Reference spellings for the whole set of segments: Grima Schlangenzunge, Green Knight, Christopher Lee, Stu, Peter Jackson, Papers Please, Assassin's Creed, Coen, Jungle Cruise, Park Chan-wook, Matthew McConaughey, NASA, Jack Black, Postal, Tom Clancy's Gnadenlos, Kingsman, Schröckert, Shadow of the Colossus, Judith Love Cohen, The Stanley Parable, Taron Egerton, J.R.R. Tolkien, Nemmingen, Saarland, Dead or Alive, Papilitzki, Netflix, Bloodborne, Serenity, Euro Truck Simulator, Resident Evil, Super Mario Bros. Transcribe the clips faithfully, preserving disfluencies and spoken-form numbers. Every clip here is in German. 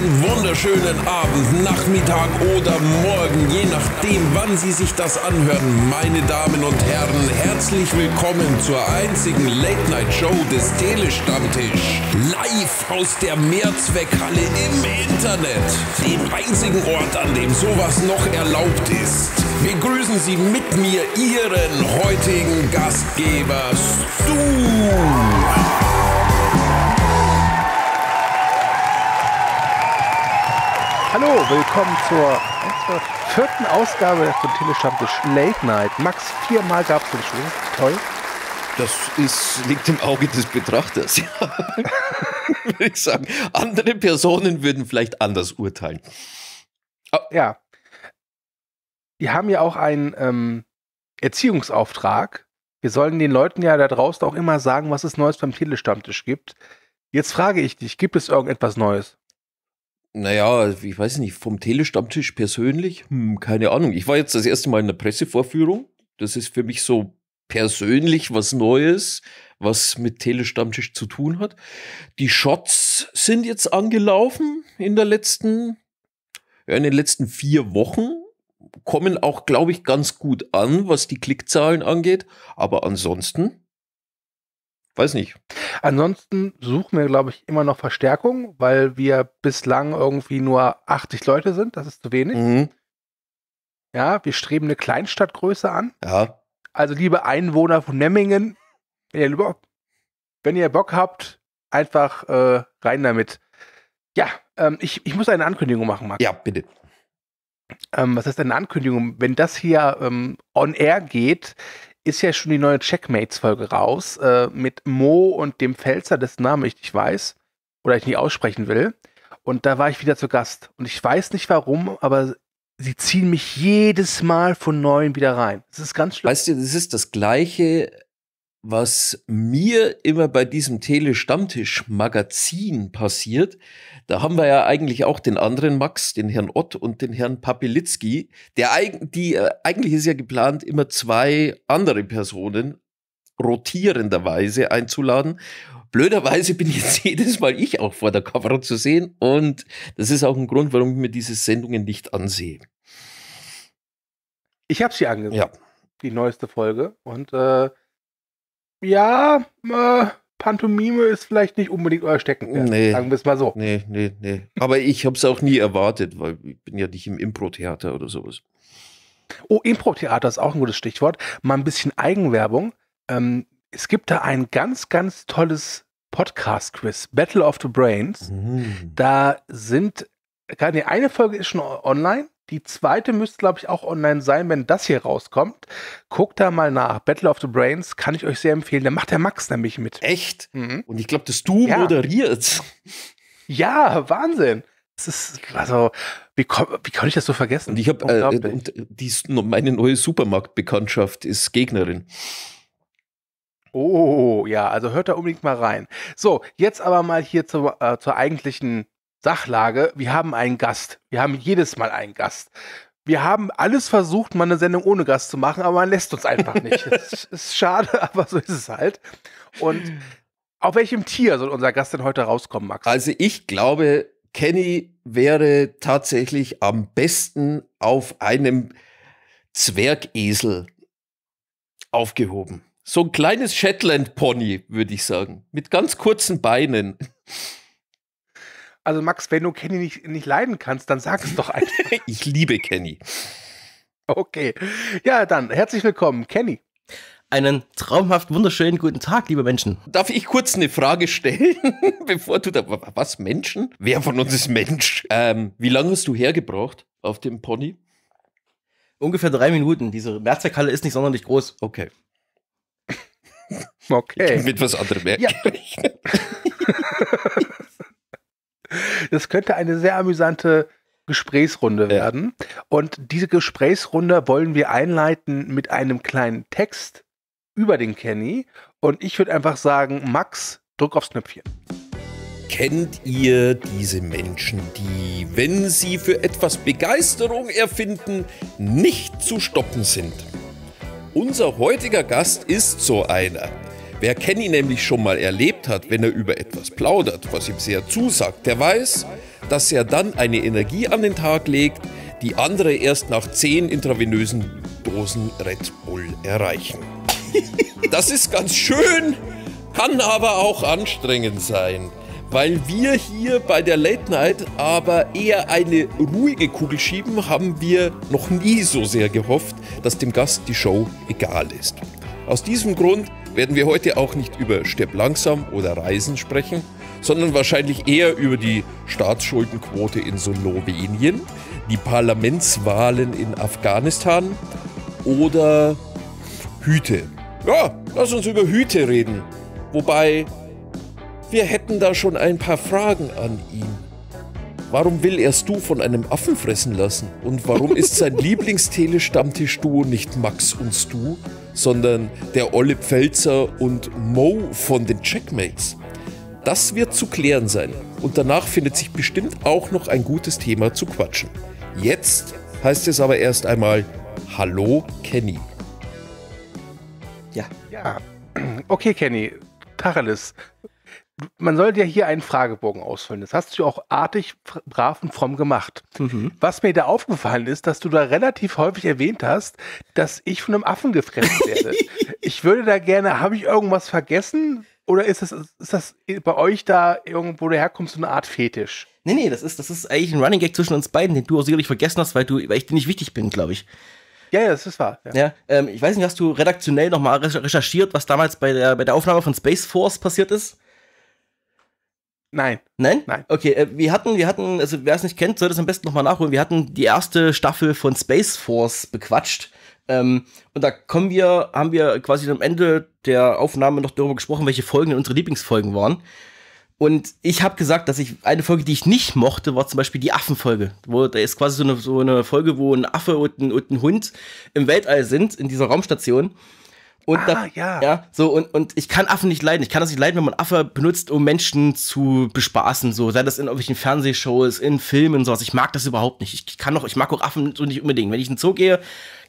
einen wunderschönen Abend, Nachmittag oder Morgen, je nachdem, wann Sie sich das anhören. Meine Damen und Herren, herzlich willkommen zur einzigen Late-Night-Show des Telestammtisch. Live aus der Mehrzweckhalle im Internet, dem einzigen Ort, an dem sowas noch erlaubt ist. Begrüßen Sie mit mir Ihren heutigen Gastgeber, Stu. Hallo, willkommen zur, zur vierten Ausgabe vom Telestammtisch Late Night. Max, viermal gab es den Schuh. Toll. Das ist, liegt im Auge des Betrachters. Ja. Würde ich sagen. Andere Personen würden vielleicht anders urteilen. Oh. Ja. Wir haben ja auch einen ähm, Erziehungsauftrag. Wir sollen den Leuten ja da draußen auch immer sagen, was es Neues beim Telestammtisch gibt. Jetzt frage ich dich, gibt es irgendetwas Neues? Naja, ich weiß nicht, vom Telestammtisch persönlich, hm, keine Ahnung. Ich war jetzt das erste Mal in der Pressevorführung. Das ist für mich so persönlich was Neues, was mit Telestammtisch zu tun hat. Die Shots sind jetzt angelaufen in der letzten, ja, in den letzten vier Wochen. Kommen auch, glaube ich, ganz gut an, was die Klickzahlen angeht. Aber ansonsten, weiß nicht. Ansonsten suchen wir, glaube ich, immer noch Verstärkung, weil wir bislang irgendwie nur achtzig Leute sind. Das ist zu wenig. Mhm. Ja, wir streben eine Kleinstadtgröße an. Ja. Also, liebe Einwohner von Nemmingen, wenn ihr Bock, wenn ihr Bock habt, einfach äh, rein damit. Ja, ähm, ich, ich muss eine Ankündigung machen, Max. Ja, bitte. Ähm, was heißt eine Ankündigung? Wenn das hier ähm, on air geht, ist ja schon die neue Checkmates-Folge raus, äh, mit Mo und dem Pfälzer, dessen Namen ich nicht weiß oder ich nicht aussprechen will. Und da war ich wieder zu Gast. Und ich weiß nicht warum, aber sie ziehen mich jedes Mal von Neuem wieder rein. Das ist ganz schlimm. Weißt du, das ist das Gleiche, was mir immer bei diesem Tele-Stammtisch-Magazin passiert. Da haben wir ja eigentlich auch den anderen Max, den Herrn Ott und den Herrn Papilitzki. Der, die, eigentlich ist ja geplant, immer zwei andere Personen rotierenderweise einzuladen. Blöderweise bin jetzt jedes Mal ich auch vor der Kamera zu sehen. Und das ist auch ein Grund, warum ich mir diese Sendungen nicht ansehe. Ich habe sie angesehen, ja. Die neueste Folge. Und äh ja, äh, Pantomime ist vielleicht nicht unbedingt euer Steckenpferd. Nee, sagen wir es mal so. Nee, nee, nee. Aber ich habe es auch nie erwartet, weil ich bin ja nicht im Impro-Theater oder sowas. Oh, Impro-Theater ist auch ein gutes Stichwort. Mal ein bisschen Eigenwerbung. Ähm, es gibt da ein ganz, ganz tolles Podcast-Quiz, Battle of the Brains. Mhm. Da sind, die eine Folge ist schon online. Die zweite müsste, glaube ich, auch online sein, wenn das hier rauskommt. Guckt da mal nach. Battle of the Brains kann ich euch sehr empfehlen. Da macht der Max nämlich mit. Echt? Mhm. Und ich glaube, dass du ja moderierst. Ja, Wahnsinn. Das ist, also, wie, wie kann ich das so vergessen? Und ich habe äh, und die, meine neue Supermarktbekanntschaft ist Gegnerin. Oh, ja, also hört da unbedingt mal rein. So, jetzt aber mal hier zu, äh, zur eigentlichen Sachlage, wir haben einen Gast. Wir haben jedes Mal einen Gast. Wir haben alles versucht, mal eine Sendung ohne Gast zu machen, aber man lässt uns einfach nicht. Es ist schade, aber so ist es halt. Und auf welchem Tier soll unser Gast denn heute rauskommen, Max? Also ich glaube, Kenny wäre tatsächlich am besten auf einem Zwergesel aufgehoben. So ein kleines Shetland-Pony, würde ich sagen. Mit ganz kurzen Beinen. Also Max, wenn du Kenny nicht, nicht leiden kannst, dann sag es doch einfach. Ich liebe Kenny. Okay. Ja, dann herzlich willkommen, Kenny. Einen traumhaft wunderschönen guten Tag, liebe Menschen. Darf ich kurz eine Frage stellen, bevor du da... Was, Menschen? Wer von uns ist Mensch? Ähm, wie lange hast du hergebraucht auf dem Pony? Ungefähr drei Minuten. Diese Mehrzweckhalle ist nicht sonderlich groß. Okay. Okay. Ich mit was anderem merke. Ja. Das könnte eine sehr amüsante Gesprächsrunde werden. Ja. Und diese Gesprächsrunde wollen wir einleiten mit einem kleinen Text über den Kenny. Und ich würde einfach sagen, Max, drück aufs Knöpfchen. Kennt ihr diese Menschen, die, wenn sie für etwas Begeisterung erfinden, nicht zu stoppen sind? Unser heutiger Gast ist so einer. Wer Kenny nämlich schon mal erlebt hat, wenn er über etwas plaudert, was ihm sehr zusagt, der weiß, dass er dann eine Energie an den Tag legt, die andere erst nach zehn intravenösen Dosen Red Bull erreichen. Das ist ganz schön, kann aber auch anstrengend sein, weil wir hier bei der Late Night aber eher eine ruhige Kugel schieben, haben wir noch nie so sehr gehofft, dass dem Gast die Show egal ist. Aus diesem Grund werden wir heute auch nicht über Stirb langsam oder Reisen sprechen, sondern wahrscheinlich eher über die Staatsschuldenquote in Slowenien, die Parlamentswahlen in Afghanistan oder Hüte. Ja, lass uns über Hüte reden. Wobei, wir hätten da schon ein paar Fragen an ihn. Warum will er Stu von einem Affen fressen lassen? Und warum ist sein Lieblings-Telestammtisch-Duo nicht Max und Stu, sondern der Olle Pfälzer und Mo von den Checkmates? Das wird zu klären sein. Und danach findet sich bestimmt auch noch ein gutes Thema zu quatschen. Jetzt heißt es aber erst einmal Hallo Kenny. Ja. Ja. Okay Kenny, Tacheles. Man sollte ja hier einen Fragebogen ausfüllen. Das hast du auch artig, brav und fromm gemacht. Mhm. Was mir da aufgefallen ist, dass du da relativ häufig erwähnt hast, dass ich von einem Affen gefressen werde. Ich würde da gerne, habe ich irgendwas vergessen? Oder ist das, ist das bei euch da irgendwo daherkommt, so eine Art Fetisch? Nee, nee, das ist, das ist eigentlich ein Running Gag zwischen uns beiden, den du auch sicherlich vergessen hast, weil, du, weil ich dir nicht wichtig bin, glaube ich. Ja, ja, das ist wahr. Ja. Ja, ähm, ich weiß nicht, hast du redaktionell nochmal recherchiert, was damals bei der, bei der Aufnahme von Space Force passiert ist? Nein. Nein? Nein. Okay, äh, wir hatten, wir hatten, also wer es nicht kennt, sollte es am besten nochmal nachholen. Wir hatten die erste Staffel von Space Force bequatscht. Ähm, und da kommen wir, haben wir quasi am Ende der Aufnahme noch darüber gesprochen, welche Folgen denn unsere Lieblingsfolgen waren. Und ich habe gesagt, dass ich eine Folge, die ich nicht mochte, war zum Beispiel die Affenfolge. Wo, da ist quasi so eine, so eine Folge, wo ein Affe und ein, und ein Hund im Weltall sind, in dieser Raumstation. Und ah, da, ja. ja so, und, und ich kann Affen nicht leiden. Ich kann das nicht leiden, wenn man Affe benutzt, um Menschen zu bespaßen. So, sei das in irgendwelchen Fernsehshows, in Filmen, sowas. Ich mag das überhaupt nicht. Ich kann auch, ich mag auch Affen so nicht unbedingt. Wenn ich in den Zoo gehe,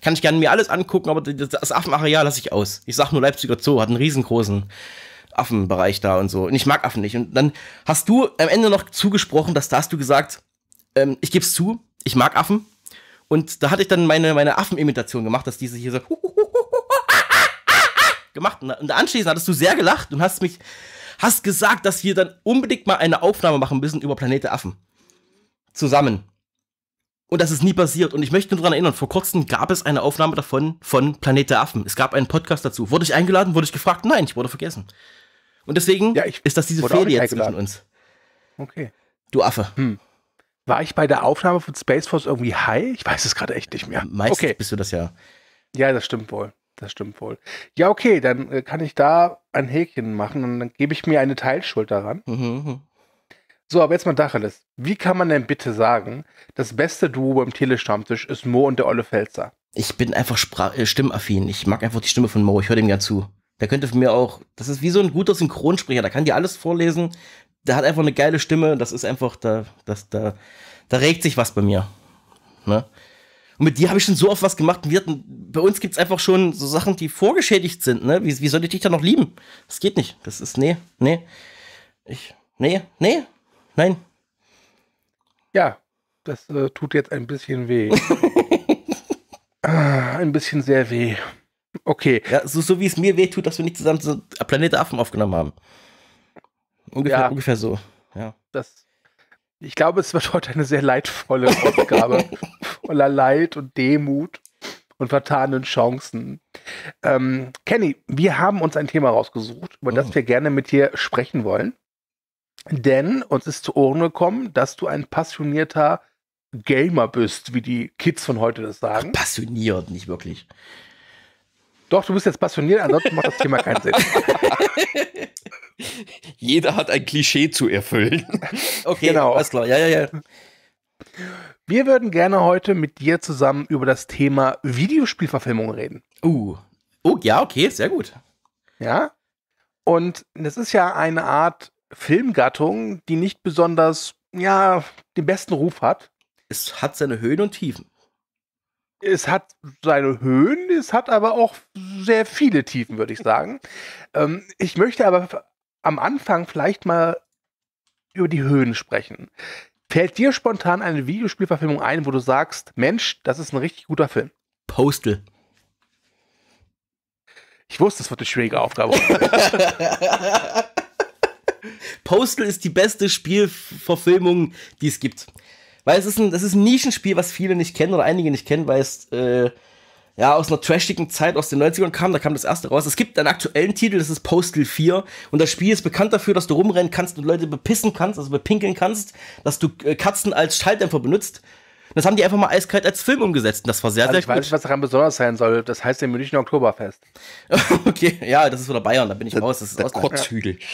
kann ich gerne mir alles angucken, aber das Affenareal lasse ich aus. Ich sag nur, Leipziger Zoo hat einen riesengroßen Affenbereich da und so. Und ich mag Affen nicht. Und dann hast du am Ende noch zugesprochen, dass da hast du gesagt, ähm, ich gebe es zu, ich mag Affen. Und da hatte ich dann meine, meine Affenimitation gemacht, dass diese hier so gemacht und, und anschließend hattest du sehr gelacht und hast mich, hast gesagt, dass wir dann unbedingt mal eine Aufnahme machen müssen über Planete Affen. Zusammen. Und das ist nie passiert und ich möchte nur daran erinnern, vor kurzem gab es eine Aufnahme davon von Planete Affen. Es gab einen Podcast dazu. Wurde ich eingeladen, wurde ich gefragt? Nein, ich wurde vergessen. Und deswegen ja, ich ist das diese Fehde jetzt zwischen uns. Okay. Du Affe. Hm. War ich bei der Aufnahme von Space Force irgendwie high? Ich weiß es gerade echt nicht mehr. Meistens okay. Bist du das ja. Ja, das stimmt wohl. Das stimmt wohl. Ja, okay, dann äh, kann ich da ein Häkchen machen und dann gebe ich mir eine Teilschuld daran. Mhm. So, aber jetzt mal Dacheles. Wie kann man denn bitte sagen, das beste Duo beim Telestammtisch ist Mo und der Olle Pfälzer? Ich bin einfach sprach äh, stimmaffin. Ich mag einfach die Stimme von Mo. Ich höre dem gern zu. Der könnte von mir auch, das ist wie so ein guter Synchronsprecher. Der kann dir alles vorlesen. Der hat einfach eine geile Stimme. Das ist einfach, da, das, da, da regt sich was bei mir. Ne? Und mit dir habe ich schon so oft was gemacht. Wir hatten, bei uns gibt es einfach schon so Sachen, die vorgeschädigt sind. Ne? Wie, wie soll ich dich da noch lieben? Das geht nicht. Das ist, nee, nee. Ich, nee, nee, nein. Ja, das äh, tut jetzt ein bisschen weh. ah, ein bisschen sehr weh. Okay. Ja, so, so wie es mir weh tut, dass wir nicht zusammen so Planete Affen aufgenommen haben. Ungefähr, ja. Ungefähr so. Ja. Das, ich glaube, es wird heute eine sehr leidvolle Aufgabe. Voller Leid und Demut und vertanen Chancen. Ähm, Kenny, wir haben uns ein Thema rausgesucht, über oh. das wir gerne mit dir sprechen wollen. Denn uns ist zu Ohren gekommen, dass du ein passionierter Gamer bist, wie die Kids von heute das sagen. Ach, passioniert, nicht wirklich. Doch, du bist jetzt passioniert, ansonsten macht das Thema keinen Sinn. Jeder hat ein Klischee zu erfüllen. Okay, genau. Alles klar. Ja, ja, ja. Wir würden gerne heute mit dir zusammen über das Thema Videospielverfilmung reden. Uh, oh ja, okay, sehr gut. Ja, und das ist ja eine Art Filmgattung, die nicht besonders, ja, den besten Ruf hat. Es hat seine Höhen und Tiefen. es hat seine Höhen, es hat aber auch sehr viele Tiefen, würde ich sagen. ähm, ich möchte aber am Anfang vielleicht mal über die Höhen sprechen. Fällt dir spontan eine Videospielverfilmung ein, wo du sagst, Mensch, das ist ein richtig guter Film? Postal. Ich wusste, es wird eine schwierige Aufgabe. Postal ist die beste Spielverfilmung, die es gibt. Weil es ist ein, das ist ein Nischenspiel, was viele nicht kennen oder einige nicht kennen, weil es äh, ja, aus einer trashigen Zeit aus den neunzigern kam. Da kam das erste raus. Es gibt einen aktuellen Titel, das ist Postal vier. Und das Spiel ist bekannt dafür, dass du rumrennen kannst und Leute bepissen kannst, also bepinkeln kannst, dass du Katzen als Schalldämpfer benutzt. Das haben die einfach mal eiskalt als Film umgesetzt. Und das war sehr, also sehr ich gut. Ich weiß nicht, was daran besonders sein soll. Das heißt im Münchner Oktoberfest. Okay, ja, das ist wieder Bayern, da bin ich raus. Das ist aus Kotzhügel. Ja.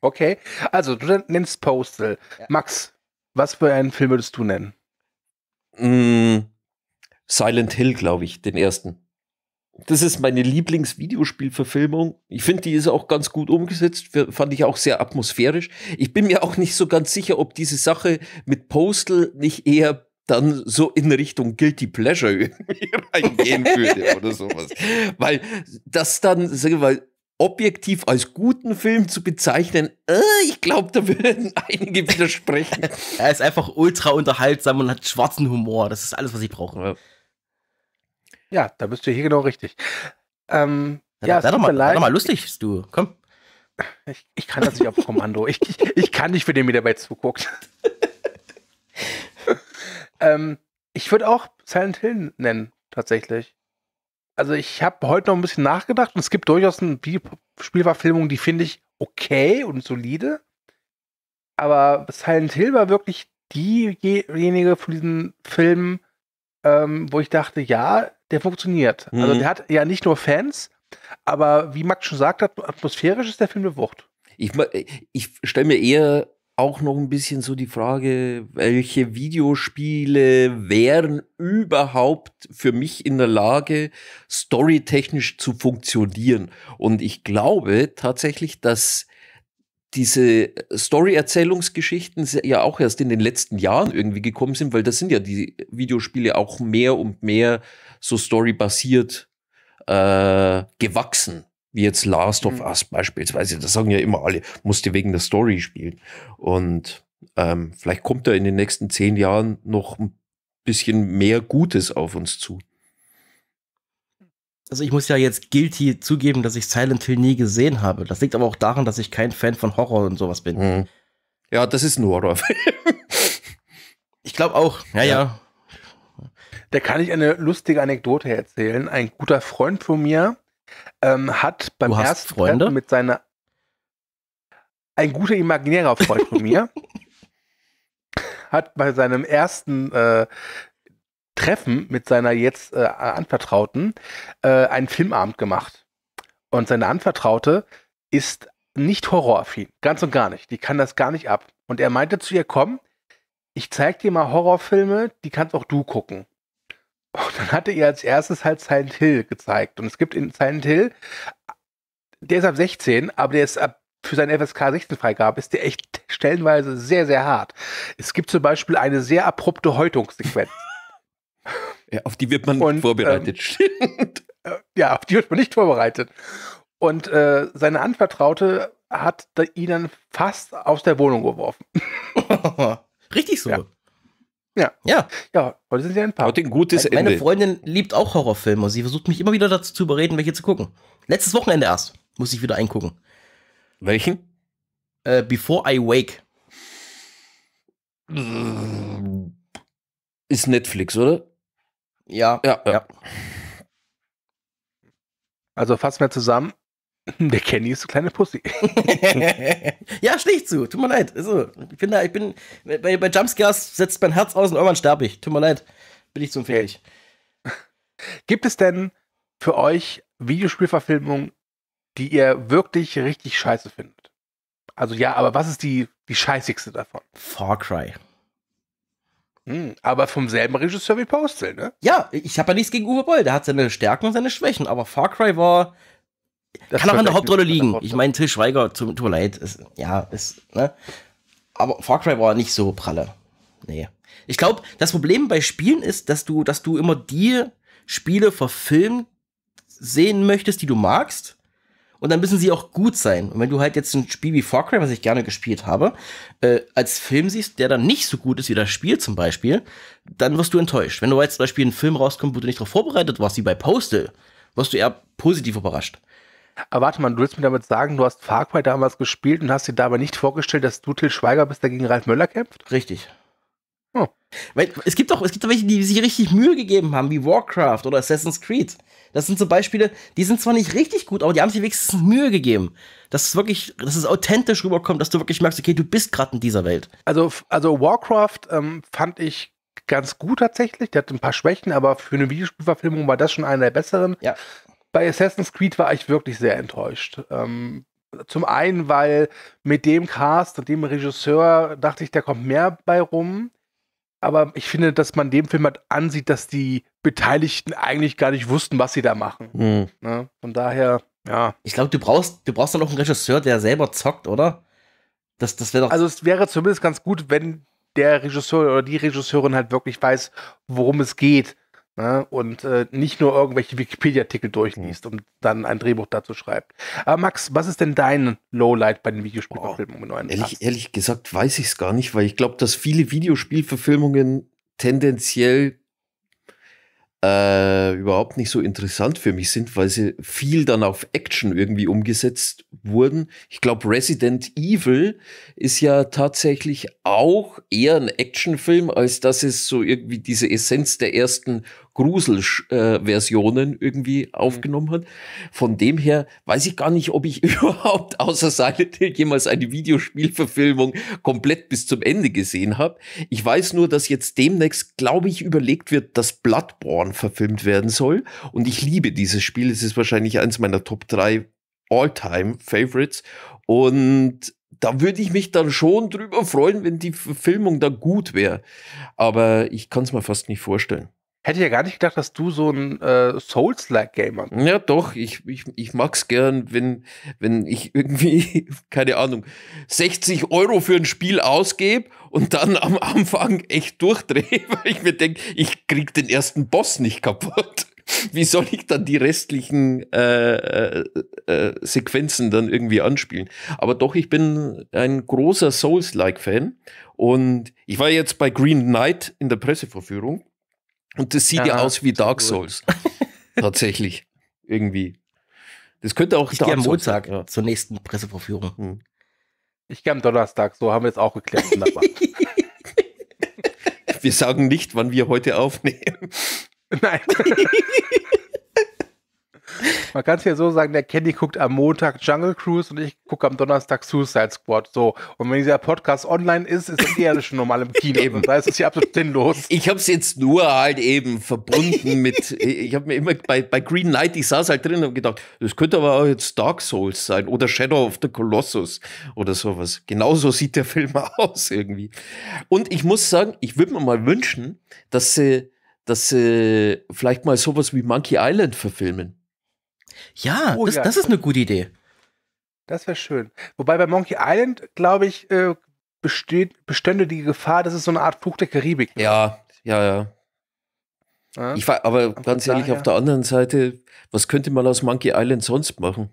Okay, also du nennst Postal. Ja. Max, was für einen Film würdest du nennen? Mm, Silent Hill, glaube ich, den ersten. Das ist meine Lieblings-Videospiel-Verfilmung. Ich finde, die ist auch ganz gut umgesetzt. Fand ich auch sehr atmosphärisch. Ich bin mir auch nicht so ganz sicher, ob diese Sache mit Postal nicht eher dann so in Richtung Guilty Pleasure irgendwie reingehen würde oder sowas. Weil das dann, sagen wir mal, objektiv als guten Film zu bezeichnen, äh, ich glaube, da würden einige widersprechen. Er ist einfach ultra unterhaltsam und hat schwarzen Humor. Das ist alles, was ich brauche. Ja, da bist du hier genau richtig. Ähm, ja, ja, sei doch mal, sei doch mal lustig, du. Komm. Ich, ich kann das nicht auf Kommando. Ich, ich, ich kann nicht, für den mir dabei zuguckt. ähm, ich würde auch Silent Hill nennen, tatsächlich. Also ich habe heute noch ein bisschen nachgedacht und es gibt durchaus eine Spielverfilmung, die finde ich okay und solide. Aber Silent Hill war wirklich diejenige von diesen Filmen, ähm, wo ich dachte, ja, der funktioniert. Mhm. Also der hat ja nicht nur Fans, aber wie Max schon sagt hat, atmosphärisch ist der Film eine Wucht. Ich, ich stelle mir eher auch noch ein bisschen so die Frage, welche Videospiele wären überhaupt für mich in der Lage, storytechnisch zu funktionieren. Und ich glaube tatsächlich, dass diese Story-Erzählungsgeschichten ja auch erst in den letzten Jahren irgendwie gekommen sind, weil das sind ja die Videospiele auch mehr und mehr so storybasiert äh, gewachsen. Wie jetzt Last of Us beispielsweise. Das sagen ja immer alle, musst du wegen der Story spielen. Und ähm, vielleicht kommt da in den nächsten zehn Jahren noch ein bisschen mehr Gutes auf uns zu. Also ich muss ja jetzt guilty zugeben, dass ich Silent Hill nie gesehen habe. Das liegt aber auch daran, dass ich kein Fan von Horror und sowas bin. Hm. Ja, das ist ein Horrorfilm. Ich glaube auch. Ja, ja. Da kann ich eine lustige Anekdote erzählen. Ein guter Freund von mir Ähm, hat beim ersten Treffen mit seiner ein guter imaginärer Freund von mir hat bei seinem ersten äh, Treffen mit seiner jetzt äh, Anvertrauten äh, einen Filmabend gemacht und seine Anvertraute ist nicht horroraffin, ganz und gar nicht, die kann das gar nicht ab und er meinte zu ihr, komm, ich zeig dir mal Horrorfilme, die kannst auch du gucken. Und dann hatte ihr als erstes halt Silent Hill gezeigt. Und es gibt in Silent Hill, der ist ab sechzehn, aber der ist ab, für seine F S K sechzehn Freigabe ist der echt stellenweise sehr, sehr hart. Es gibt zum Beispiel eine sehr abrupte Häutungssequenz. Ja, auf die wird man Und, nicht vorbereitet. Ähm, ja, auf die wird man nicht vorbereitet. Und äh, seine Anvertraute hat da ihn dann fast aus der Wohnung geworfen. Richtig so. Ja. Ja, ja, ja, heute sind sie ein Paar. Heute ein gutes Ende. Meine Freundin liebt auch Horrorfilme. Sie versucht mich immer wieder dazu zu überreden, welche zu gucken. Letztes Wochenende erst muss ich wieder eingucken. Welchen? Äh, Before I Wake. Ist Netflix, oder? Ja, ja, ja. Also fassen wir zusammen. Der Kenny ist eine kleine Pussy. Ja, schlicht zu. Tut mir leid. Also, ich bin da, ich bin, bei, bei Jumpscares setzt mein Herz aus und irgendwann sterbe ich. Tut mir leid. Bin ich zu unfähig. Okay. Gibt es denn für euch Videospielverfilmungen, die ihr wirklich richtig scheiße findet? Also ja, aber was ist die, die scheißigste davon? Far Cry. Hm, aber vom selben Regisseur wie Postal, ne? Ja, ich habe ja nichts gegen Uwe Boll. Der hat seine Stärken und seine Schwächen. Aber Far Cry war... Das kann auch an der Hauptrolle liegen. Ich meine, Till Schweiger, tut mir leid, ist, ja, ist, ne? Aber Far Cry war nicht so pralle. nee. Ich glaube, das Problem bei Spielen ist, dass du, dass du immer die Spiele verfilmt sehen möchtest, die du magst. Und dann müssen sie auch gut sein. Und wenn du halt jetzt ein Spiel wie Far Cry, was ich gerne gespielt habe, äh, als Film siehst, der dann nicht so gut ist wie das Spiel zum Beispiel, dann wirst du enttäuscht. Wenn du jetzt zum Beispiel einen Film rauskommt, wo du nicht darauf vorbereitet warst, wie bei Postal, wirst du eher positiv überrascht. Aber warte mal, du willst mir damit sagen, du hast Far Cry damals gespielt und hast dir dabei nicht vorgestellt, dass du Til Schweiger bist, der gegen Ralf Möller kämpft? Richtig. Oh. Weil es gibt doch, es gibt doch welche, die sich richtig Mühe gegeben haben, wie Warcraft oder Assassin's Creed. Das sind so Beispiele, die sind zwar nicht richtig gut, aber die haben sich wenigstens Mühe gegeben. Dass es wirklich, dass es authentisch rüberkommt, dass du wirklich merkst, okay, du bist gerade in dieser Welt. Also, also Warcraft ähm, fand ich ganz gut tatsächlich. Der hat ein paar Schwächen, aber für eine Videospielverfilmung war das schon einer der besseren. Ja. Bei Assassin's Creed war ich wirklich sehr enttäuscht. Ähm, zum einen, weil mit dem Cast und dem Regisseur dachte ich, da kommt mehr bei rum. Aber ich finde, dass man dem Film halt ansieht, dass die Beteiligten eigentlich gar nicht wussten, was sie da machen. Mhm. Ne? Von daher, ja. Ich glaube, du brauchst, du brauchst dann auch einen Regisseur, der selber zockt, oder? Das, das wäre doch. Also es wäre zumindest ganz gut, wenn der Regisseur oder die Regisseurin halt wirklich weiß, worum es geht. Ne? Und äh, nicht nur irgendwelche Wikipedia-Artikel durchliest mhm. und dann ein Drehbuch dazu schreibt. Aber Max, was ist denn dein Lowlight bei den Videospielverfilmungen? Oh, ehrlich, ehrlich gesagt weiß ich es gar nicht, weil ich glaube, dass viele Videospielverfilmungen tendenziell Äh, überhaupt nicht so interessant für mich sind, weil sie viel dann auf Action irgendwie umgesetzt wurden. Ich glaube, Resident Evil ist ja tatsächlich auch eher ein Actionfilm, als dass es so irgendwie diese Essenz der ersten Grusel-Versionen irgendwie aufgenommen hat. Von dem her weiß ich gar nicht, ob ich überhaupt außer Silent Hill jemals eine Videospielverfilmung komplett bis zum Ende gesehen habe. Ich weiß nur, dass jetzt demnächst, glaube ich, überlegt wird, dass Bloodborne verfilmt werden soll. Und ich liebe dieses Spiel. Es ist wahrscheinlich eins meiner Top drei All-Time-Favorites. Und da würde ich mich dann schon drüber freuen, wenn die Verfilmung da gut wäre. Aber ich kann es mir fast nicht vorstellen. Hätte ja gar nicht gedacht, dass du so ein äh, Souls-like-Gamer bist. Ja, doch. Ich, ich, ich mag's gern, wenn, wenn ich irgendwie, keine Ahnung, sechzig Euro für ein Spiel ausgebe und dann am Anfang echt durchdrehe, weil ich mir denke, ich krieg den ersten Boss nicht kaputt. Wie soll ich dann die restlichen äh, äh, äh, Sequenzen dann irgendwie anspielen? Aber doch, ich bin ein großer Souls-like-Fan. Und ich war jetzt bei Green Knight in der Pressevorführung. Und das sieht ja, ja aus wie Dark Souls. Tatsächlich. Irgendwie. Das könnte auch ich Dark Souls. Ich gehe am Montag ja. zur nächsten Pressevorführung. Hm. Ich gehe am Donnerstag. So haben wir es auch geklärt. Wir sagen nicht, wann wir heute aufnehmen. Nein. Man kann es ja so sagen, der Kenny guckt am Montag Jungle Cruise und ich gucke am Donnerstag Suicide Squad. So. Und wenn dieser Podcast online ist, ist das eher schon normal im Kino. Eben. Da ist es ja absolut sinnlos. Ich habe es jetzt nur halt eben verbunden mit, ich habe mir immer bei, bei Green Knight, ich saß halt drin und habe gedacht, das könnte aber auch jetzt Dark Souls sein oder Shadow of the Colossus oder sowas. Genauso sieht der Film aus irgendwie. Und ich muss sagen, ich würde mir mal wünschen, dass sie, dass sie vielleicht mal sowas wie Monkey Island verfilmen. Ja, oh, das, ja, das ist eine gute Idee. Das wäre schön. Wobei bei Monkey Island, glaube ich, äh, besteht, bestünde die Gefahr, dass es so eine Art Fluch der Karibik ist. Ja, ja, ja. ja. Ich war, aber Anfang ganz ehrlich, daher. Auf der anderen Seite, was könnte man aus Monkey Island sonst machen?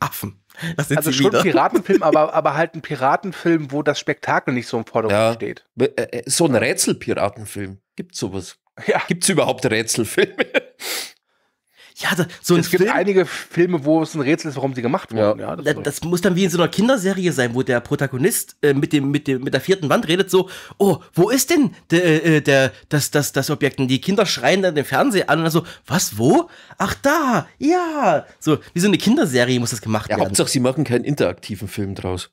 Affen. Das sind also schon ein Piratenfilm, aber, aber halt ein Piratenfilm, wo das Spektakel nicht so im Vordergrund ja. steht. So ein Rätselpiratenfilm. Gibt's sowas? Ja. Gibt's überhaupt Rätselfilme? Ja, da, so ein es gibt Film, einige Filme, wo es ein Rätsel ist, warum sie gemacht wurden. Ja. Ja, das, das muss dann wie in so einer Kinderserie sein, wo der Protagonist äh, mit, dem, mit, dem, mit der vierten Wand redet so, oh, wo ist denn der, der, das, das, das Objekt? Und die Kinder schreien dann den Fernseher an und dann so, was, wo? Ach, da, ja. So, wie so eine Kinderserie muss das gemacht ja, werden. Hauptsache, sie machen keinen interaktiven Film draus.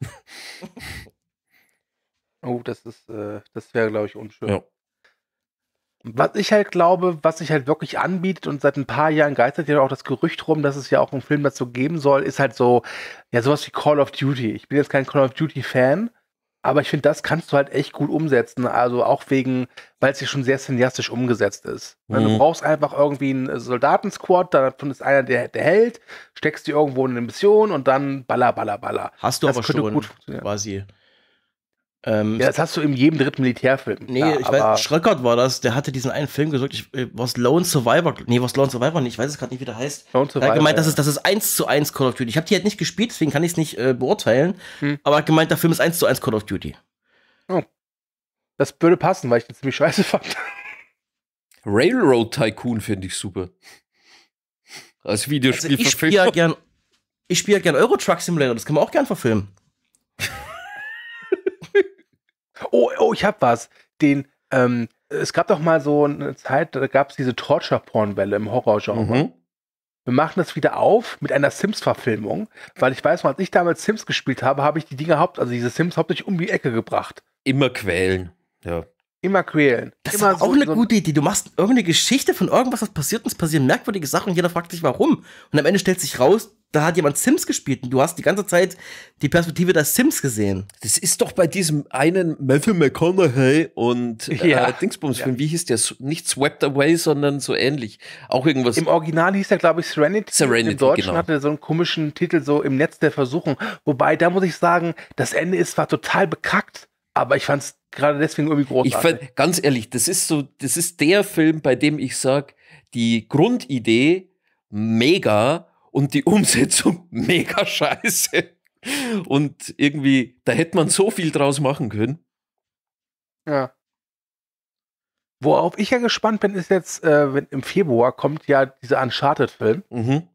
Oh, das ist, äh, das wäre, glaube ich, unschön. Ja. Was ich halt glaube, was sich halt wirklich anbietet und seit ein paar Jahren geistert ja auch das Gerücht rum, dass es ja auch einen Film dazu geben soll, ist halt so, ja, sowas wie Call of Duty. Ich bin jetzt kein Call of Duty-Fan, aber ich finde, das kannst du halt echt gut umsetzen. Also auch wegen, weil es ja schon sehr cineastisch umgesetzt ist. Mhm. Also du brauchst einfach irgendwie einen Soldatensquad, davon ist einer, der, der hält, steckst die irgendwo in eine Mission und dann baller, baller, baller. Hast du das aber schon, quasi. Ähm, ja, das hast du in jedem dritten Militärfilm. Nee, ja, ich weiß, Schröckert war das, der hatte diesen einen Film gesucht, ich, was Lone Survivor, nee, was Lone Survivor nicht, ich weiß es gerade nicht, wie der heißt. Lone Survivor, er hat gemeint, ja. das, ist, das ist eins zu eins Call of Duty. Ich habe die halt nicht gespielt, deswegen kann ich es nicht äh, beurteilen, hm. aber er hat gemeint, der Film ist eins zu eins Call of Duty. Oh. Das würde passen, weil ich den ziemlich scheiße fand. Railroad Tycoon finde ich super. Als Videospiel also ich spiele ja gern, ich spiele ja gern Euro Truck Simulator, das kann man auch gern verfilmen. Oh, oh, ich hab was. Den, ähm, es gab doch mal so eine Zeit, da gab es diese Torture-Porn-Welle im Horror-Genre. Mhm. Wir machen das wieder auf mit einer Sims-Verfilmung, weil ich weiß, als ich damals Sims gespielt habe, habe ich die Dinger haupt, also diese Sims hauptsächlich um die Ecke gebracht. Immer quälen, ja. Immer quälen. Das Immer ist auch so, eine so gute Idee. Du machst irgendeine Geschichte von irgendwas, was passiert und es passieren merkwürdige Sachen und jeder fragt sich, warum. Und am Ende stellt sich raus, da hat jemand Sims gespielt und du hast die ganze Zeit die Perspektive der Sims gesehen. Das ist doch bei diesem einen Matthew McConaughey und äh, ja. Dingsbums-Film, ja. wie hieß der? Nicht Swept Away, sondern so ähnlich. Auch irgendwas. Im Original hieß der, glaube ich, Serenity. Serenity, Im Deutschen genau. hatte er so einen komischen Titel, so Im Netz der Versuchung. Wobei, da muss ich sagen, das Ende ist zwar total bekackt, aber ich fand es gerade deswegen irgendwie großartig. Ich fand, ganz ehrlich, das ist so, das ist der Film, bei dem ich sage, die Grundidee mega, und die Umsetzung mega scheiße. Und irgendwie, da hätte man so viel draus machen können. Ja. Worauf ich ja gespannt bin, ist jetzt, äh, wenn im Februar kommt ja dieser Uncharted-Film. Mhm.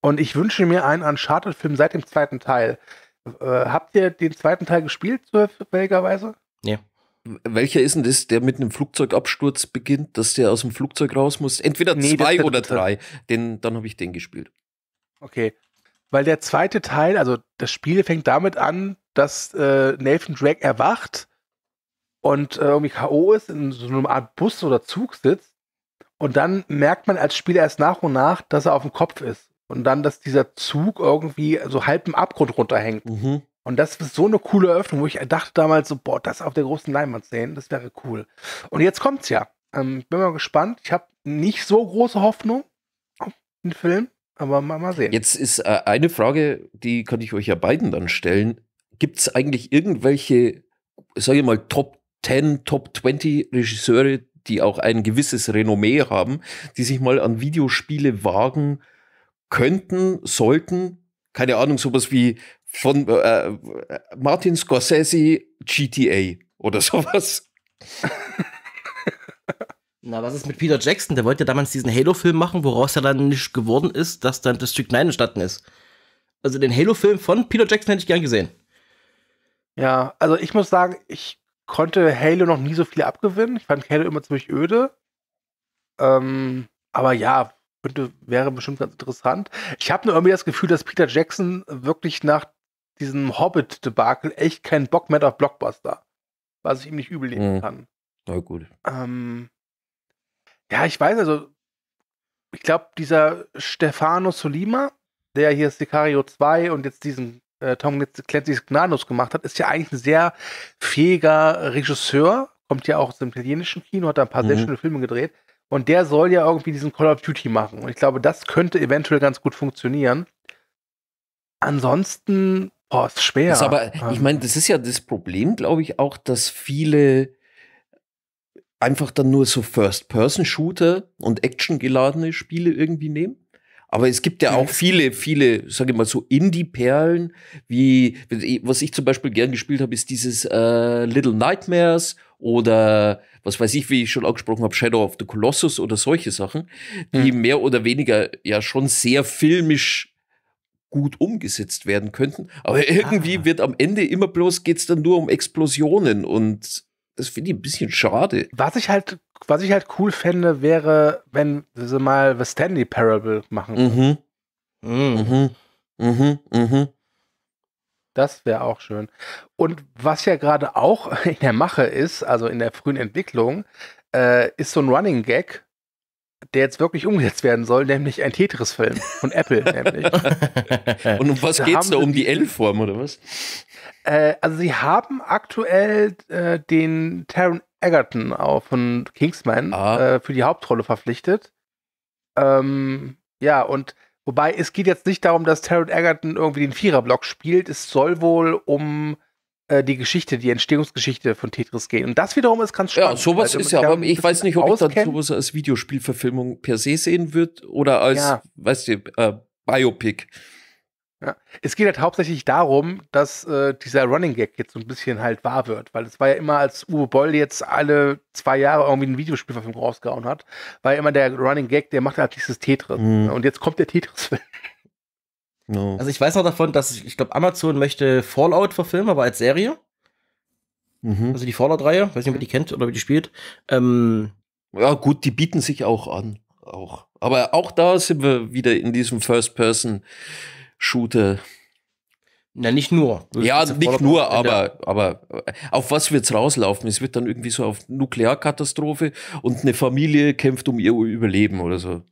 Und ich wünsche mir einen Uncharted-Film seit dem zweiten Teil. Äh, habt ihr den zweiten Teil gespielt, zufälligerweise? Ja. Welcher ist denn das, der mit einem Flugzeugabsturz beginnt, dass der aus dem Flugzeug raus muss? Entweder nee, zwei oder drei. Den, dann habe ich den gespielt. Okay. Weil der zweite Teil, also das Spiel fängt damit an, dass äh, Nathan Drake erwacht und äh, irgendwie K O ist, in so einer Art Bus oder Zug sitzt. Und dann merkt man als Spieler erst nach und nach, dass er auf dem Kopf ist. Und dann, dass dieser Zug irgendwie so halb im Abgrund runterhängt. Mhm. Und das ist so eine coole Eröffnung, wo ich dachte damals so, boah, das auf der großen Leinwand sehen, das wäre cool. Und jetzt kommt's ja. Ähm, bin mal gespannt. Ich habe nicht so große Hoffnung auf den Film, aber mal, mal sehen. Jetzt ist äh, eine Frage, die kann ich euch ja beiden dann stellen. Gibt's eigentlich irgendwelche, sage ich mal, Top zehn, Top zwanzig Regisseure, die auch ein gewisses Renommee haben, die sich mal an Videospiele wagen könnten, sollten? Keine Ahnung, sowas wie von äh, Martin Scorsese G T A oder sowas. Na, was ist mit Peter Jackson? Der wollte ja damals diesen Halo-Film machen, woraus er dann nicht geworden ist, dass dann District neun entstanden ist. Also den Halo-Film von Peter Jackson hätte ich gern gesehen. Ja, also ich muss sagen, ich konnte Halo noch nie so viel abgewinnen. Ich fand Halo immer ziemlich öde. Ähm, aber ja, könnte, wäre bestimmt ganz interessant. Ich habe nur irgendwie das Gefühl, dass Peter Jackson wirklich nach diesem Hobbit-Debakel echt keinen Bock mehr auf Blockbuster. Was ich ihm nicht übel nehmen kann. Na gut. Ähm, ja, ich weiß also, ich glaube, dieser Stefano Solima, der hier Sicario zwei und jetzt diesen äh, Tom Clancy's Gnadenlos gemacht hat, ist ja eigentlich ein sehr fähiger Regisseur. Kommt ja auch aus dem italienischen Kino, hat da ein paar mhm. sehr schöne Filme gedreht. Und der soll ja irgendwie diesen Call of Duty machen. Und ich glaube, das könnte eventuell ganz gut funktionieren. Ansonsten, boah, ist schwer. Das aber, ähm. ich meine, das ist ja das Problem, glaube ich, auch, dass viele einfach dann nur so First-Person-Shooter und actiongeladene Spiele irgendwie nehmen. Aber es gibt ja auch viele, viele, sage ich mal, so Indie-Perlen, wie, was ich zum Beispiel gern gespielt habe, ist dieses äh, Little Nightmares oder, was weiß ich, wie ich schon angesprochen habe, Shadow of the Colossus oder solche Sachen, die mhm. mehr oder weniger ja schon sehr filmisch gut umgesetzt werden könnten. Aber irgendwie ah. wird am Ende immer bloß, geht's dann nur um Explosionen und das finde ich ein bisschen schade. Was ich halt, was ich halt cool fände, wäre, wenn sie mal The Stanley Parable machen. Mhm. Mhm. Mhm. Mhm. Das wäre auch schön. Und was ja gerade auch in der Mache ist, also in der frühen Entwicklung, äh, ist so ein Running Gag, der jetzt wirklich umgesetzt werden soll, nämlich ein Tetris-Film von Apple, nämlich. Und um was da geht's da? Um die L-Form oder was? Also sie haben aktuell äh, den Taron Egerton auch von Kingsman ah. äh, für die Hauptrolle verpflichtet. Ähm, ja, und wobei es geht jetzt nicht darum, dass Taron Egerton irgendwie den Viererblock spielt. Es soll wohl um äh, die Geschichte, die Entstehungsgeschichte von Tetris gehen. Und das wiederum ist ganz spannend. Ja, sowas also, ist ja, aber ich weiß nicht, ob ich dann sowas als Videospielverfilmung per se sehen wird oder als, ja. weißt du, äh, Biopic. Ja. Es geht halt hauptsächlich darum, dass äh, dieser Running Gag jetzt so ein bisschen halt wahr wird, weil es war ja immer, als Uwe Boll jetzt alle zwei Jahre irgendwie ein Videospielverfilmung rausgehauen hat, war ja immer der Running Gag, der macht halt dieses Tetris. Mhm. Und jetzt kommt der Tetris-Film. No. Also ich weiß noch davon, dass ich, ich glaube, Amazon möchte Fallout verfilmen, aber als Serie. Mhm. Also die Fallout-Reihe, weiß nicht, ob ihr die kennt oder wie die spielt. Ähm, ja gut, die bieten sich auch an. Auch. Aber auch da sind wir wieder in diesem First-Person-Shooter. Na, nicht nur. Das ja, nicht Fallout nur, aber, aber auf was wird's rauslaufen? Es wird dann irgendwie so auf Nuklearkatastrophe und eine Familie kämpft um ihr Überleben oder so.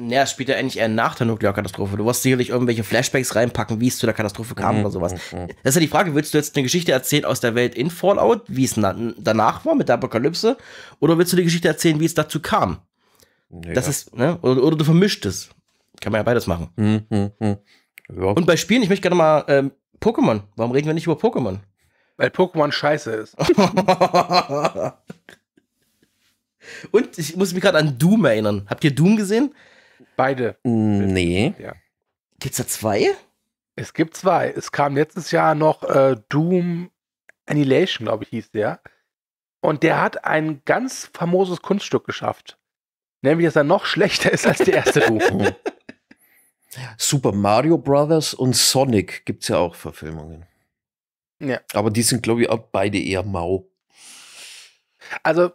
Naja, es spielt ja eigentlich eher nach der Nuklearkatastrophe. Du wirst sicherlich irgendwelche Flashbacks reinpacken, wie es zu der Katastrophe kam mhm. oder sowas. Mhm. Das ist ja die Frage, willst du jetzt eine Geschichte erzählen aus der Welt in Fallout, wie es danach war mit der Apokalypse, oder willst du die Geschichte erzählen, wie es dazu kam? Ja. Das ist, ne? oder, oder du vermischt es. Kann man ja beides machen. Mhm. Mhm. Ja. Und bei Spielen, ich möchte gerne mal ähm, Pokémon. Warum reden wir nicht über Pokémon? Weil Pokémon scheiße ist. Und ich muss mich gerade an Doom erinnern. Habt ihr Doom gesehen? Beide. Nee. Ja. Gibt's da zwei? Es gibt zwei. Es kam letztes Jahr noch äh, Doom Annihilation, glaube ich, hieß der. Und der hat ein ganz famoses Kunststück geschafft. Nämlich, dass er noch schlechter ist als der erste Doom. Super Mario Brothers und Sonic gibt es ja auch Verfilmungen. Ja. Aber die sind, glaube ich, auch beide eher mau. Also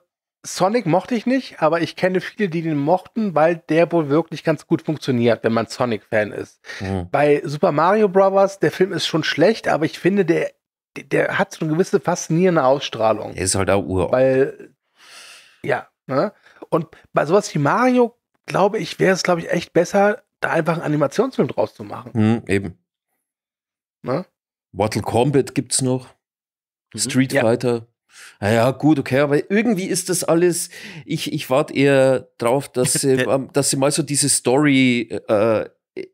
Sonic mochte ich nicht, aber ich kenne viele, die den mochten, weil der wohl wirklich ganz gut funktioniert, wenn man Sonic-Fan ist. Mhm. Bei Super Mario Bros., der Film ist schon schlecht, aber ich finde, der, der hat so eine gewisse faszinierende Ausstrahlung. Der ist halt auch uralt. Weil, ja, ne? Und bei sowas wie Mario, glaube ich, wäre es, glaube ich, echt besser, da einfach einen Animationsfilm draus zu machen. Mhm, eben. Ne? Mortal Kombat gibt's noch. Mhm. Street ja. Fighter. Naja, gut, okay, aber irgendwie ist das alles, ich, ich warte eher drauf, dass sie, dass sie mal so diese Story, äh,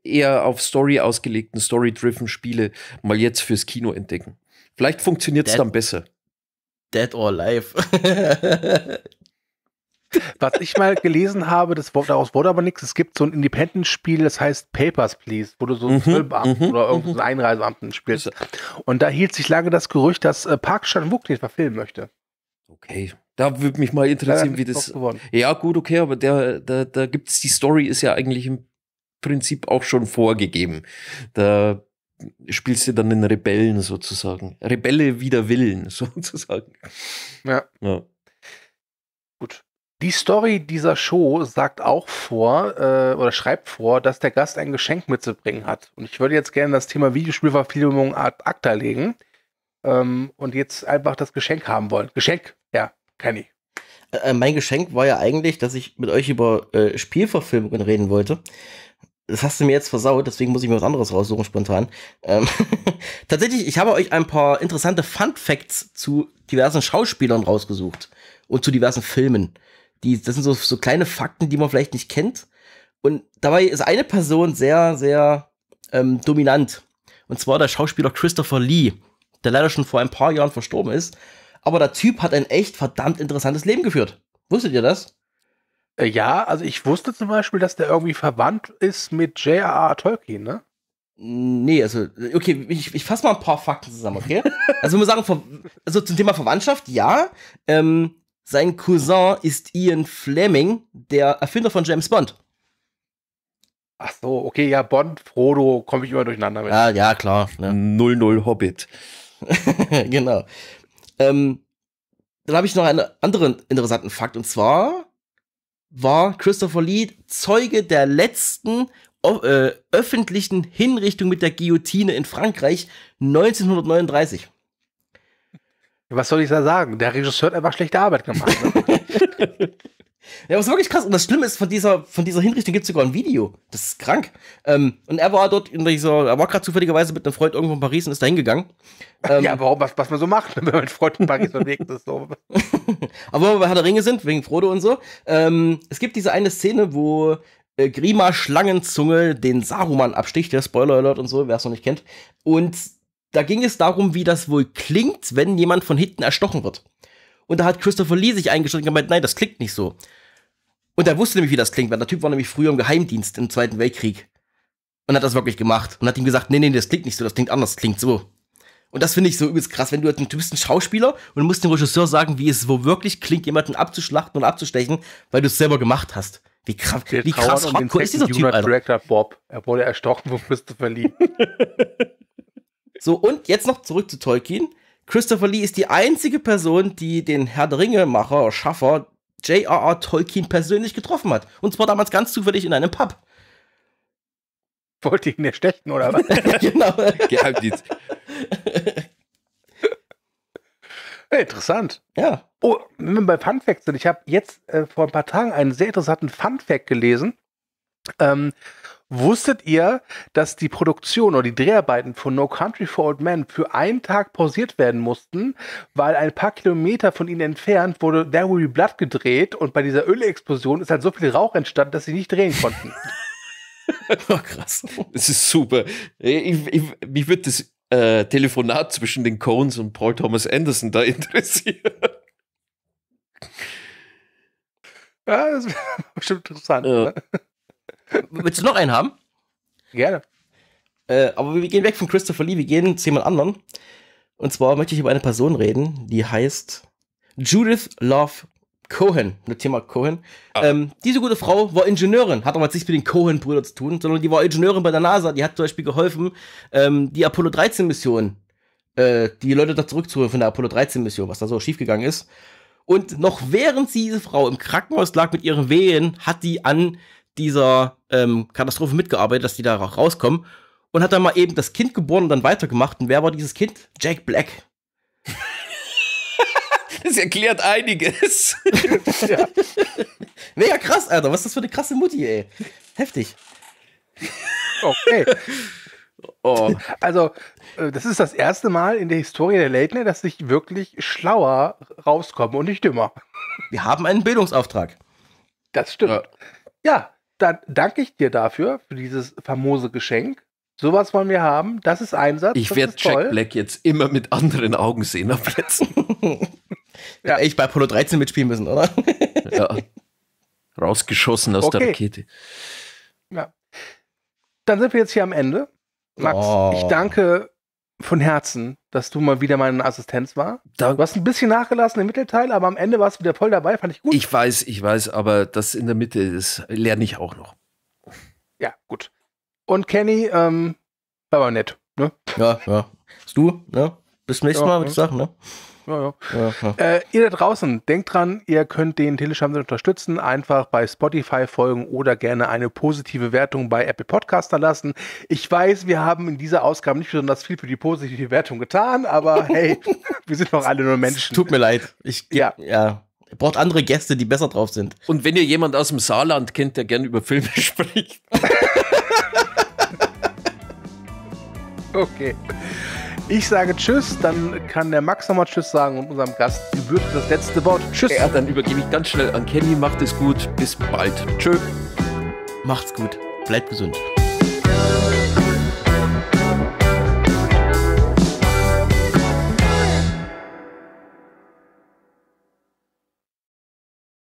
eher auf Story ausgelegten, Story-driven Spiele mal jetzt fürs Kino entdecken. Vielleicht funktioniert es dann besser. Dead or Alive. Was ich mal gelesen habe, das, daraus wurde aber nichts, es gibt so ein Independent-Spiel, das heißt Papers, Please, wo du so einen Zollbeamten mhm, oder irgendeinen so Einreisebeamten spielst. Und da hielt sich lange das Gerücht, dass äh, Park Chan-wook den verfilmen möchte. Okay, da würde mich mal interessieren, ja, wie das... Ja gut, okay, aber der, der, da gibt es, die Story ist ja eigentlich im Prinzip auch schon vorgegeben. Da spielst du dann den Rebellen sozusagen. Rebelle wider Willen sozusagen. Ja. ja. Gut. Die Story dieser Show sagt auch vor, äh, oder schreibt vor, dass der Gast ein Geschenk mitzubringen hat. Und ich würde jetzt gerne das Thema Videospielverfilmung ad acta legen ähm, und jetzt einfach das Geschenk haben wollen. Geschenk? Ja, Kenny. Äh, mein Geschenk war ja eigentlich, dass ich mit euch über äh, Spielverfilmungen reden wollte. Das hast du mir jetzt versaut, deswegen muss ich mir was anderes raussuchen spontan. Ähm, Tatsächlich, ich habe euch ein paar interessante Fun Facts zu diversen Schauspielern rausgesucht und zu diversen Filmen. Die, das sind so, so kleine Fakten, die man vielleicht nicht kennt. Und dabei ist eine Person sehr, sehr ähm, dominant. Und zwar der Schauspieler Christopher Lee, der leider schon vor ein paar Jahren verstorben ist. Aber der Typ hat ein echt verdammt interessantes Leben geführt. Wusstet ihr das? Ja, also ich wusste zum Beispiel, dass der irgendwie verwandt ist mit J R R. Tolkien, ne? Nee, also, okay, ich, ich fasse mal ein paar Fakten zusammen, okay? Also wir sagen, also zum Thema Verwandtschaft, ja, ähm, sein Cousin ist Ian Fleming, der Erfinder von James Bond. Ach so, okay, ja, Bond, Frodo, komme ich immer durcheinander mit. Ja, ja, klar. Ne? null null Hobbit. Genau. Ähm, dann habe ich noch einen anderen interessanten Fakt. Und zwar war Christopher Lee Zeuge der letzten äh, öffentlichen Hinrichtung mit der Guillotine in Frankreich neunzehnhundertneununddreißig. Was soll ich da sagen? Der Regisseur hat einfach schlechte Arbeit gemacht. Ja, was wirklich krass. Und das Schlimme ist, von dieser, von dieser Hinrichtung gibt es sogar ein Video. Das ist krank. Ähm, und er war dort in dieser, er war gerade zufälligerweise mit einem Freund irgendwo in Paris und ist da hingegangen. Ähm, ja, warum, was, was man so macht, wenn man mit Freunden in Paris unterwegs ist. So. Aber wenn wir bei Herr der Ringe sind, wegen Frodo und so. Ähm, es gibt diese eine Szene, wo äh, Grima Schlangenzunge den Saruman absticht. Der Spoiler Alert und so, wer es noch nicht kennt. Und da ging es darum, wie das wohl klingt, wenn jemand von hinten erstochen wird. Und da hat Christopher Lee sich eingeschränkt und gemeint, nein, das klingt nicht so. Und er wusste nämlich, wie das klingt, weil der Typ war nämlich früher im Geheimdienst im Zweiten Weltkrieg. Und hat das wirklich gemacht. Und hat ihm gesagt, nee, nee, das klingt nicht so, das klingt anders, das klingt so. Und das finde ich so übelst krass, wenn du, du bist ein Schauspieler und musst dem Regisseur sagen, wie es wo wirklich klingt, jemanden abzuschlachten und abzustechen, weil du es selber gemacht hast. Wie krass, wie krass Hardcore ist dieser Typ, Alter. Director Bob. Er wurde erstochen von Christopher Lee. So, und jetzt noch zurück zu Tolkien. Christopher Lee ist die einzige Person, die den Herr der Ringe-Macher, Schaffer, J R R. Tolkien persönlich getroffen hat. Und zwar damals ganz zufällig in einem Pub. Wollte ihn erstechen, oder was? Genau. Geheimdienst. Hey, interessant. Ja. Oh, wenn wir bei Funfacts sind, ich habe jetzt äh, vor ein paar Tagen einen sehr interessanten Funfact gelesen. Ähm, wusstet ihr, dass die Produktion oder die Dreharbeiten von No Country for Old Men für einen Tag pausiert werden mussten, weil ein paar Kilometer von ihnen entfernt wurde There Will Be Blood gedreht und bei dieser Ölexplosion ist halt so viel Rauch entstanden, dass sie nicht drehen konnten. Oh, krass. Das ist super. Ich, ich, mich würde das äh, Telefonat zwischen den Coens und Paul Thomas Anderson da interessieren. Ja, das wäre bestimmt interessant. Ja. Ne? Willst du noch einen haben? Gerne. Äh, aber wir gehen weg von Christopher Lee, wir gehen zu jemand anderen. Und zwar möchte ich über eine Person reden, die heißt Judith Love Cohen, das Thema Cohen. Ah. Ähm, diese gute Frau war Ingenieurin, hat aber jetzt nichts mit den Cohen-Brüdern zu tun, sondern die war Ingenieurin bei der NASA. Die hat zum Beispiel geholfen, ähm, die Apollo dreizehn Mission, äh, die Leute da zurückzuholen von der Apollo dreizehn Mission, was da so schiefgegangen ist. Und noch während diese Frau im Krankenhaus lag mit ihren Wehen, hat die an dieser ähm, Katastrophe mitgearbeitet, dass die da rauskommen. Und hat dann mal eben das Kind geboren und dann weitergemacht. Und wer war dieses Kind? Jack Black. Das erklärt einiges. Ja. Mega krass, Alter. Was ist das für eine krasse Mutti, ey? Heftig. Okay. Oh. Also, das ist das erste Mal in der Historie der Late Night, dass ich wirklich schlauer rauskomme und nicht dümmer. Wir haben einen Bildungsauftrag. Das stimmt. Ja, ja, dann danke ich dir dafür, für dieses famose Geschenk. Sowas wollen wir haben. Das ist Einsatz. Ich werde Jack Black jetzt immer mit anderen Augen sehen ab jetzt. Ja, echt bei Apollo dreizehn mitspielen müssen, oder? Ja. Rausgeschossen aus okay. der Rakete. Ja. Dann sind wir jetzt hier am Ende. Max, oh. ich danke von Herzen, dass du mal wieder meine Assistenz war. Dank. Du hast ein bisschen nachgelassen im Mittelteil, aber am Ende warst du wieder voll dabei, fand ich gut. Ich weiß, ich weiß, aber das in der Mitte, das lerne ich auch noch. Ja, gut. Und Kenny, ähm, war aber nett, ne? Ja, ja. Du, ne? Bis zum nächsten Mal, würde ich sagen, ne? Ja, ja. Ja, ja. Äh, ihr da draußen, denkt dran, ihr könnt den Telestammtisch unterstützen, einfach bei Spotify folgen oder gerne eine positive Wertung bei Apple Podcasts lassen. Ich weiß, wir haben in dieser Ausgabe nicht besonders viel für die positive Wertung getan, aber hey, wir sind doch alle nur Menschen. Es tut mir leid. Ich, ja. ja. Ihr braucht andere Gäste, die besser drauf sind. Und wenn ihr jemand aus dem Saarland kennt, der gerne über Filme spricht. Okay. Ich sage Tschüss, dann kann der Max nochmal Tschüss sagen und unserem Gast gebührt das letzte Wort. Tschüss. Ja, dann übergebe ich ganz schnell an Kenny. Macht es gut. Bis bald. Tschö. Macht's gut. Bleibt gesund.